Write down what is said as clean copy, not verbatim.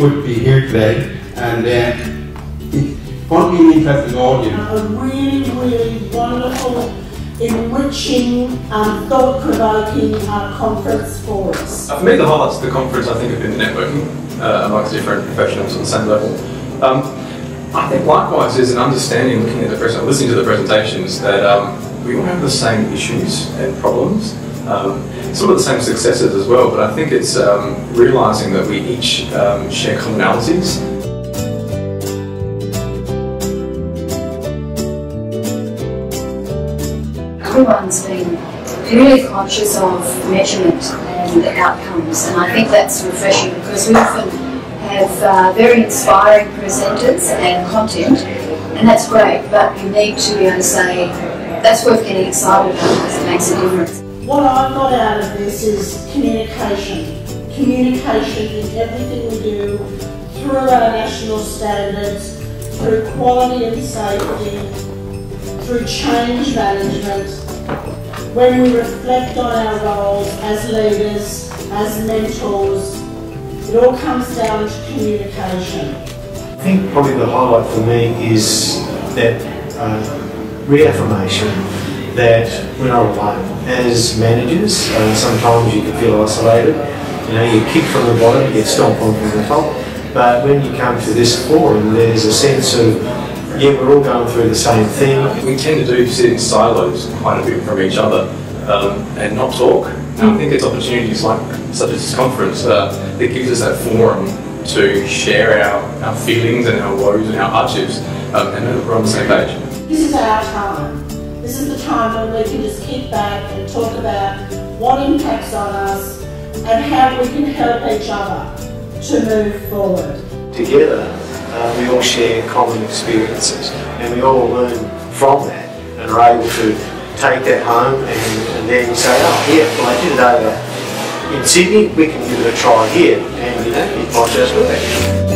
would be here today, and what do you need as an audience? A really, really wonderful, enriching and thought-provoking conference for us. For me, the highlights of the conference, I think, have been the networking amongst different professionals on the same level. I think likewise there's an understanding, looking at the present, listening to the presentations, that we all have the same issues and problems, some of the same successes as well, but I think it's realising that we each share commonalities. Everyone's been really conscious of measurement and outcomes, and I think that's refreshing because we often have very inspiring presenters and content, and that's great, but you need to be able to say that's worth getting excited about because it makes a difference. What I got out of this is communication. Communication in everything we do, through our national standards, through quality and safety, through change management, when we reflect on our roles as leaders, as mentors, it all comes down to communication. I think probably the highlight for me is that reaffirmation that we're not alone. As managers, sometimes you can feel isolated. You know, you kick from the bottom, you get stomped on from the top, but when you come to this forum, there's a sense of, yeah, we're all going through the same thing. We tend to sit in silos quite a bit from each other and not talk. And I think it's opportunities like such as this conference that gives us that forum to share our feelings and our woes and our hardships and that we're on the same page. This is our time. This is the time when we can just kick back and talk about what impacts on us and how we can help each other to move forward. Together, we all share common experiences and we all learn from that and are able to take that home and then say, oh yeah, well I did it over in Sydney, we can give it a try here, and it might just work.